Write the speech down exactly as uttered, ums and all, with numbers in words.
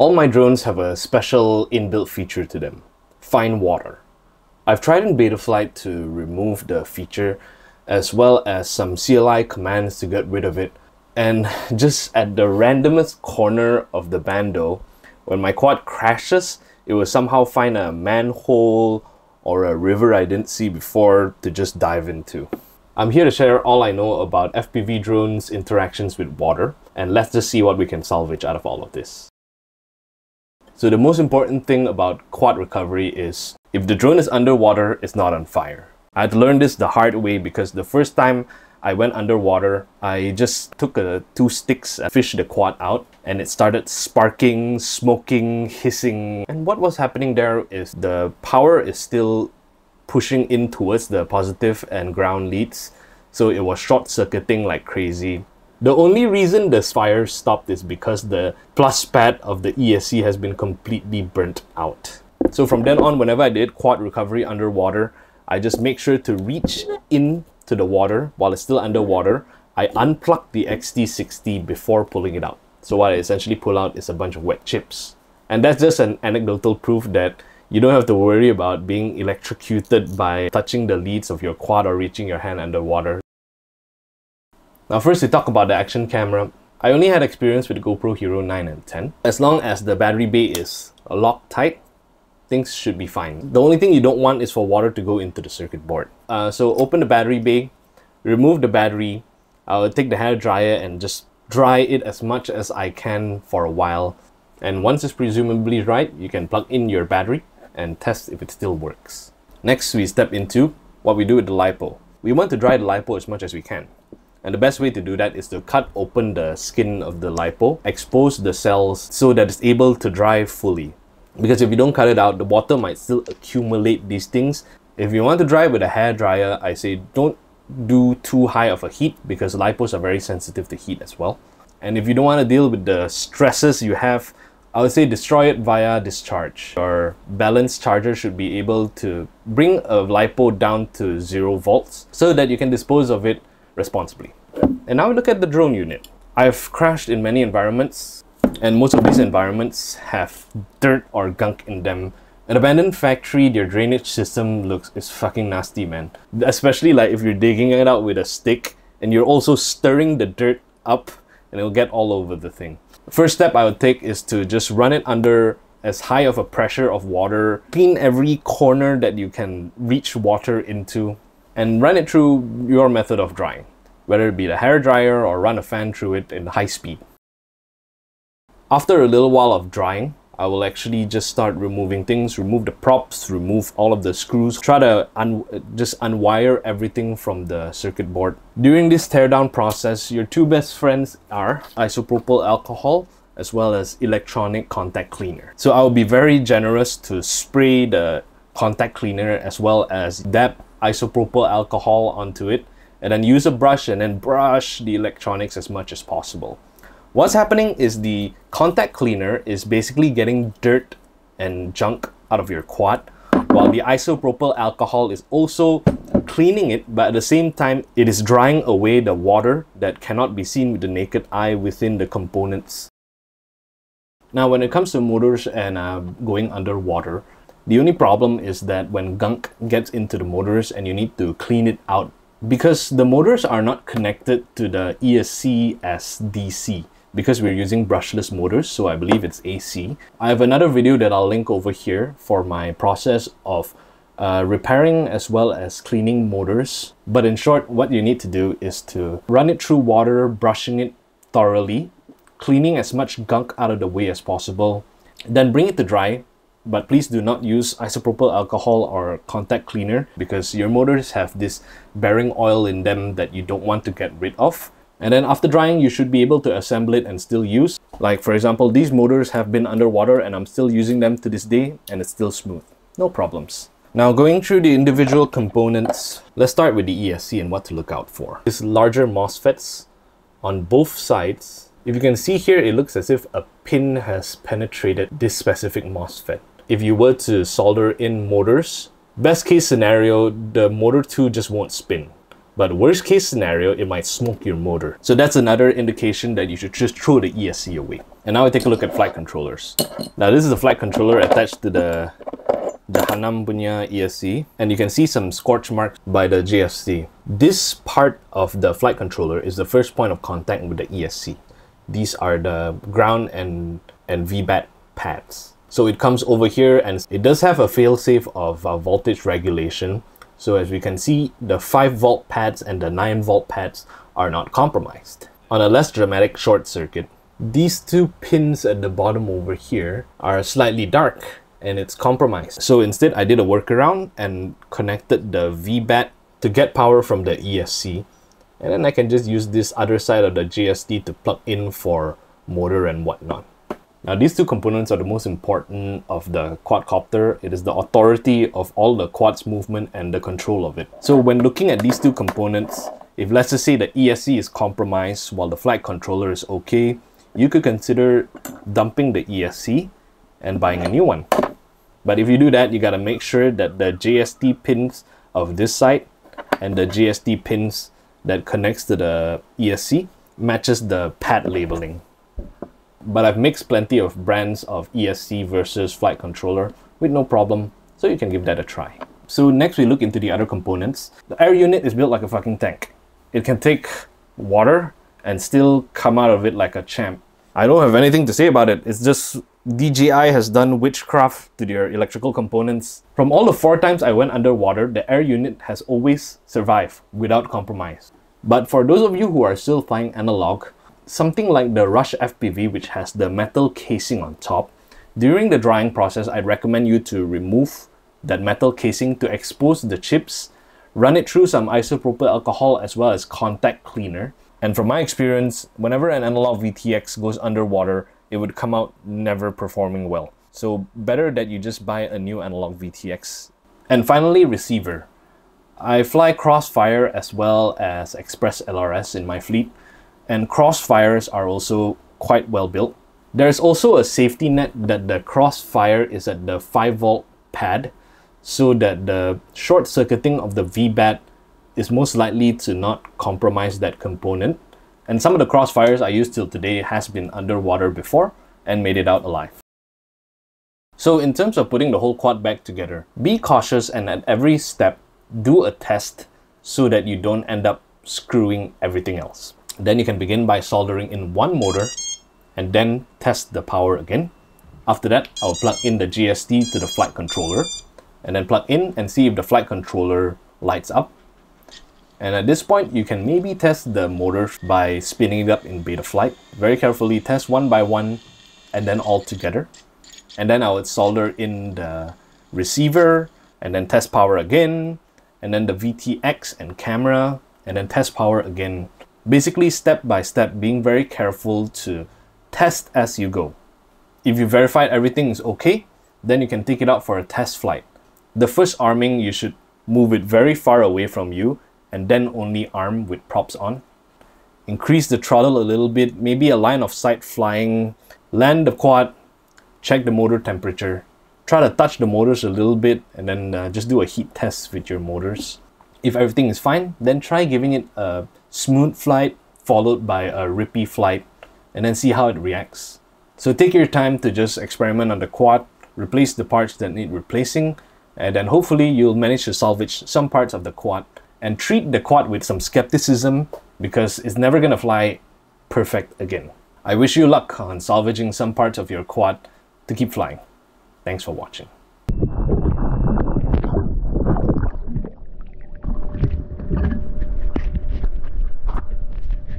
All my drones have a special inbuilt feature to them: find water. I've tried in Betaflight to remove the feature, as well as some C L I commands to get rid of it, and just at the randomest corner of the bando, when my quad crashes, it will somehow find a manhole or a river I didn't see before to just dive into. I'm here to share all I know about F P V drones' interactions with water, and let's just see what we can salvage out of all of this. So the most important thing about quad recovery is, if the drone is underwater, it's not on fire. I'd learned this the hard way because the first time I went underwater, I just took a, two sticks and fished the quad out, and it started sparking, smoking, hissing. And what was happening there is the power is still pushing in towards the positive and ground leads, so it was short-circuiting like crazy. The only reason this fire stopped is because the plus pad of the E S C has been completely burnt out. So from then on, whenever I did quad recovery underwater, I just make sure to reach in to the water while it's still underwater. I unplug the X T sixty before pulling it out. So what I essentially pull out is a bunch of wet chips. And that's just an anecdotal proof that you don't have to worry about being electrocuted by touching the leads of your quad or reaching your hand underwater. Now first, we talk about the action camera. I only had experience with GoPro Hero nine and ten. As long as the battery bay is locked tight, things should be fine. The only thing you don't want is for water to go into the circuit board. Uh, so open the battery bay, remove the battery. I'll take the hair dryer and just dry it as much as I can for a while. And once it's presumably right, you can plug in your battery and test if it still works. Next, we step into what we do with the LiPo. We want to dry the LiPo as much as we can. And the best way to do that is to cut open the skin of the LiPo, expose the cells so that it's able to dry fully. Because if you don't cut it out, the water might still accumulate these things. If you want to dry with a hair dryer, I say don't do too high of a heat because LiPos are very sensitive to heat as well. And if you don't want to deal with the stresses you have, I would say destroy it via discharge. Your balance charger should be able to bring a LiPo down to zero volts so that you can dispose of it responsibly. And now we look at the drone unit. I've crashed in many environments, and most of these environments have dirt or gunk in them. An abandoned factory, their drainage system looks is fucking nasty, man. Especially like if you're digging it out with a stick and you're also stirring the dirt up, and it'll get all over the thing. First step I would take is to just run it under as high of a pressure of water, clean every corner that you can reach water into, and run it through your method of drying, whether it be the hairdryer or run a fan through it in high speed. After a little while of drying, I will actually just start removing things, remove the props, remove all of the screws, try to un just unwire everything from the circuit board. During this teardown process, your two best friends are isopropyl alcohol as well as electronic contact cleaner. So I will be very generous to spray the contact cleaner as well as dab isopropyl alcohol onto it, and then use a brush and then brush the electronics as much as possible. What's happening is the contact cleaner is basically getting dirt and junk out of your quad, while the isopropyl alcohol is also cleaning it, but at the same time, it is drying away the water that cannot be seen with the naked eye within the components. Now, when it comes to motors and uh, going underwater, the only problem is that when gunk gets into the motors and you need to clean it out, because the motors are not connected to the E S C as D C. Because we're using brushless motors, so I believe it's A C. I have another video that I'll link over here for my process of uh, repairing as well as cleaning motors. But in short, what you need to do is to run it through water, brushing it thoroughly, cleaning as much gunk out of the way as possible, then bring it to dry. But please do not use isopropyl alcohol or contact cleaner because your motors have this bearing oil in them that you don't want to get rid of. And then after drying, you should be able to assemble it and still use. Like for example, these motors have been underwater and I'm still using them to this day and it's still smooth. No problems. Now going through the individual components, let's start with the E S C and what to look out for. These larger MOSFETs on both sides. If you can see here, it looks as if a pin has penetrated this specific MOSFET. If you were to solder in motors, best case scenario, the motor two just won't spin. but worst case scenario, it might smoke your motor. So that's another indication that you should just throw the E S C away. And now we take a look at flight controllers. Now this is the flight controller attached to the the Hanam punya E S C, and you can see some scorch marks by the J S T. This part of the flight controller is the first point of contact with the E S C. These are the ground and, and V BAT pads. So it comes over here, and it does have a fail-safe of uh, voltage regulation. So as we can see, the five volt pads and the nine volt pads are not compromised. On a less dramatic short circuit, these two pins at the bottom over here are slightly dark, and it's compromised. So instead, I did a workaround and connected the V BAT to get power from the E S C. And then I can just use this other side of the J S T to plug in for motor and whatnot. Now these two components are the most important of the quadcopter. It is the authority of all the quad's movement and the control of it. So when looking at these two components, if let's just say the E S C is compromised while the flight controller is okay, you could consider dumping the E S C and buying a new one. But if you do that, you gotta make sure that the J S T pins of this side and the J S T pins that connects to the E S C matches the pad labeling. But I've mixed plenty of brands of E S C versus flight controller with no problem, so you can give that a try. So next we look into the other components. The air unit is built like a fucking tank. It can take water and still come out of it like a champ. I don't have anything to say about it. It's just D J I has done witchcraft to their electrical components. From all the four times I went underwater, the air unit has always survived without compromise. But for those of you who are still flying analog, something like the Rush F P V, which has the metal casing on top, during the drying process, I'd recommend you to remove that metal casing to expose the chips, run it through some isopropyl alcohol as well as contact cleaner. And from my experience, whenever an analog V T X goes underwater, it would come out never performing well. So better that you just buy a new analog V T X. And finally, receiver. I fly Crossfire as well as Express L R S in my fleet, and Crossfires are also quite well built. There's also a safety net that the Crossfire is at the five volt pad, so that the short circuiting of the V BAT is most likely to not compromise that component. And some of the Crossfires I use till today has been underwater before and made it out alive. So in terms of putting the whole quad back together, be cautious, and at every step, do a test so that you don't end up screwing everything else. Then you can begin by soldering in one motor and then test the power again. After that, I'll plug in the G S D to the flight controller and then plug in and see if the flight controller lights up. And at this point, you can maybe test the motor by spinning it up in Betaflight. Very carefully test one by one and then all together. And then I would solder in the receiver and then test power again. And then the V T X and camera and then test power again. Basically step by step, being very careful to test as you go. If you verify everything is okay, then you can take it out for a test flight. The first arming, you should move it very far away from you and then only arm with props on. Increase the throttle a little bit, maybe a line of sight flying, land the quad, check the motor temperature, try to touch the motors a little bit, and then uh, just do a heat test with your motors. If everything is fine, then try giving it a smooth flight followed by a rippy flight and then see how it reacts. So take your time to just experiment on the quad, replace the parts that need replacing, and then hopefully you'll manage to salvage some parts of the quad. And treat the quad with some skepticism, because it's never gonna fly perfect again. I wish you luck on salvaging some parts of your quad to keep flying. Thanks for watching.